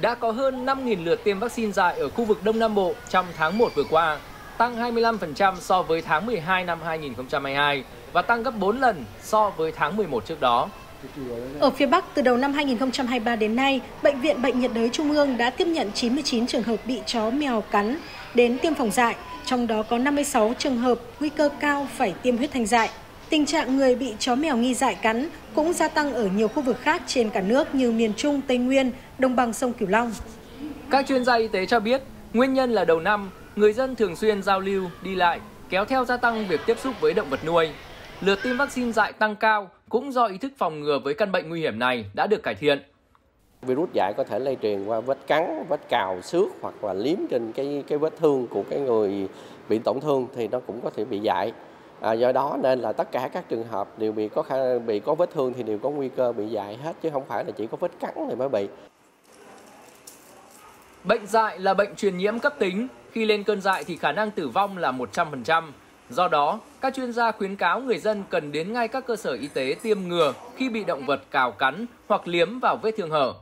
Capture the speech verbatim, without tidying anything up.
đã có hơn năm nghìn lượt tiêm vaccine dại ở khu vực Đông Nam Bộ trong tháng một vừa qua, tăng hai mươi lăm phần trăm so với tháng mười hai năm hai nghìn không trăm hai mươi hai và tăng gấp bốn lần so với tháng mười một trước đó. Ở phía Bắc, từ đầu năm hai nghìn không trăm hai mươi ba đến nay, Bệnh viện Bệnh nhiệt đới Trung ương đã tiếp nhận chín mươi chín trường hợp bị chó mèo cắn đến tiêm phòng dại, trong đó có năm mươi sáu trường hợp nguy cơ cao phải tiêm huyết thanh dại. Tình trạng người bị chó mèo nghi dại cắn cũng gia tăng ở nhiều khu vực khác trên cả nước như miền Trung, Tây Nguyên, đồng bằng sông Cửu Long. Các chuyên gia y tế cho biết, nguyên nhân là đầu năm, người dân thường xuyên giao lưu, đi lại, kéo theo gia tăng việc tiếp xúc với động vật nuôi. Lượt tiêm vaccine dại tăng cao cũng do ý thức phòng ngừa với căn bệnh nguy hiểm này đã được cải thiện. Virus dại có thể lây truyền qua vết cắn, vết cào, xước hoặc là liếm trên cái cái vết thương của cái người bị tổn thương thì nó cũng có thể bị dại. À, do đó nên là tất cả các trường hợp đều bị có khả, bị có vết thương thì đều có nguy cơ bị dại hết, chứ không phải là chỉ có vết cắn thì mới bị. Bệnh dại là bệnh truyền nhiễm cấp tính, khi lên cơn dại thì khả năng tử vong là một trăm phần trăm. Do đó, các chuyên gia khuyến cáo người dân cần đến ngay các cơ sở y tế tiêm ngừa khi bị động vật cào cắn hoặc liếm vào vết thương hở.